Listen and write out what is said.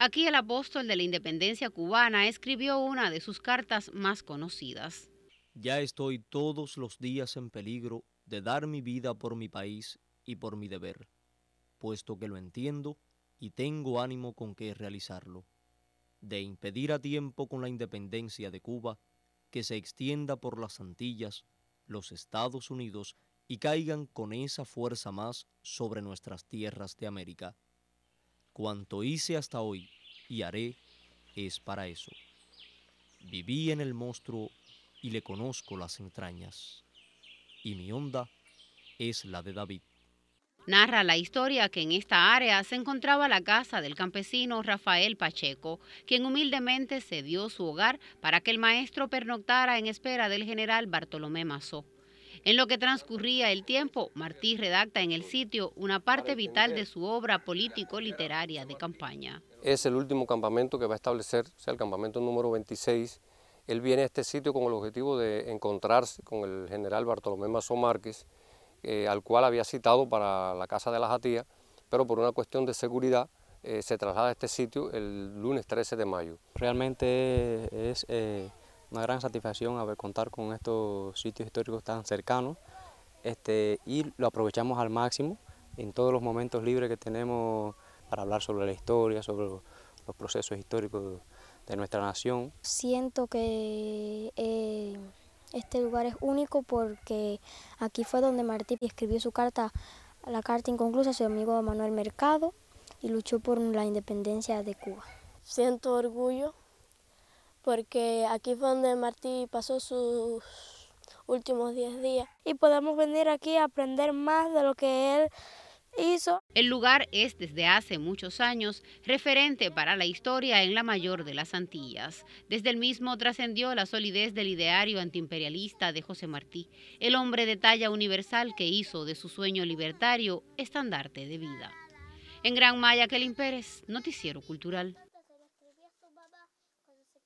Aquí el apóstol de la independencia cubana escribió una de sus cartas más conocidas. Ya estoy todos los días en peligro de dar mi vida por mi país y por mi deber, puesto que lo entiendo y tengo ánimo con que realizarlo, de impedir a tiempo con la independencia de Cuba que se extienda por las Antillas, los Estados Unidos y caigan con esa fuerza más sobre nuestras tierras de América. Cuanto hice hasta hoy y haré es para eso. Viví en el monstruo y le conozco las entrañas, y mi onda es la de David. Narra la historia que en esta área se encontraba la casa del campesino Rafael Pacheco, quien humildemente cedió su hogar para que el maestro pernoctara en espera del general Bartolomé Masó. En lo que transcurría el tiempo, Martí redacta en el sitio una parte vital de su obra político-literaria de campaña. Es el último campamento que va a establecer, o sea, el campamento número 26. Él viene a este sitio con el objetivo de encontrarse con el general Bartolomé Masó Márquez, al cual había citado para la Casa de la Jatía, pero por una cuestión de seguridad se traslada a este sitio el lunes 13 de mayo. Realmente es una gran satisfacción haber contado con estos sitios históricos tan cercanos y lo aprovechamos al máximo en todos los momentos libres que tenemos para hablar sobre la historia, sobre los procesos históricos de nuestra nación. Siento que este lugar es único porque aquí fue donde Martí escribió su carta, la carta inconclusa, a su amigo Manuel Mercado, y luchó por la independencia de Cuba. Siento orgullo porque aquí fue donde Martí pasó sus últimos 10 días y podemos venir aquí a aprender más de lo que él hizo. El lugar es desde hace muchos años referente para la historia en la mayor de las Antillas. Desde el mismo trascendió la solidez del ideario antiimperialista de José Martí, el hombre de talla universal que hizo de su sueño libertario estandarte de vida. En Gran Maya, Kelin Pérez, Noticiero Cultural.